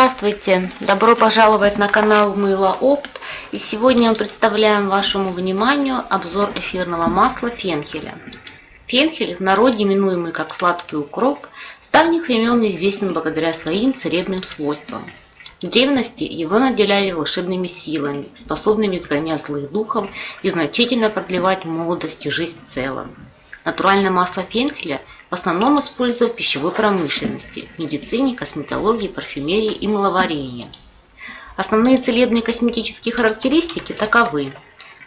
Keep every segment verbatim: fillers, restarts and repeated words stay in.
Здравствуйте! Добро пожаловать на канал Мыло Опт. И сегодня мы представляем вашему вниманию обзор эфирного масла фенхеля. Фенхель, в народе именуемый как сладкий укроп, с давних времен известен благодаря своим целебным свойствам. В древности его наделяли волшебными силами, способными изгонять злых духов и значительно продлевать молодость и жизнь в целом. Натуральная масса фенхеля в основном используют в пищевой промышленности, медицине, косметологии, парфюмерии и мыловарении. Основные целебные косметические характеристики таковы: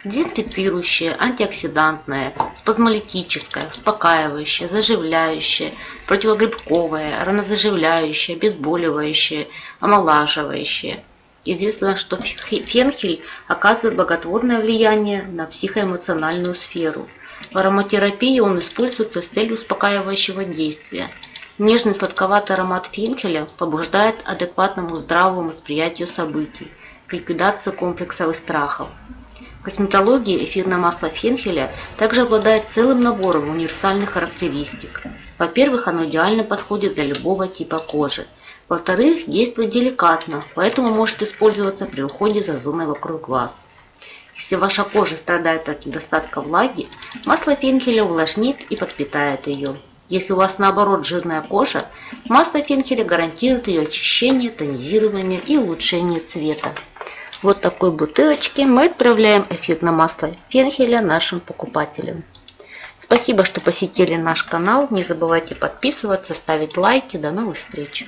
дезинфицирующее, антиоксидантное, спазмолитическое, успокаивающее, заживляющее, противогрибковое, ранозаживляющее, обезболивающее, омолаживающее. Единственное, что фенхель оказывает благотворное влияние на психоэмоциональную сферу. В ароматерапии он используется с целью успокаивающего действия. Нежный сладковатый аромат фенхеля побуждает к адекватному здравому восприятию событий, к ликвидации комплексов и страхов. В косметологии эфирное масло фенхеля также обладает целым набором универсальных характеристик. Во-первых, оно идеально подходит для любого типа кожи. Во-вторых, действует деликатно, поэтому может использоваться при уходе за зоной вокруг глаз. Если ваша кожа страдает от недостатка влаги, масло фенхеля увлажнит и подпитает ее. Если у вас наоборот жирная кожа, масло фенхеля гарантирует ее очищение, тонизирование и улучшение цвета. Вот такой бутылочке мы отправляем эфирное масло фенхеля нашим покупателям. Спасибо, что посетили наш канал. Не забывайте подписываться, ставить лайки. До новых встреч!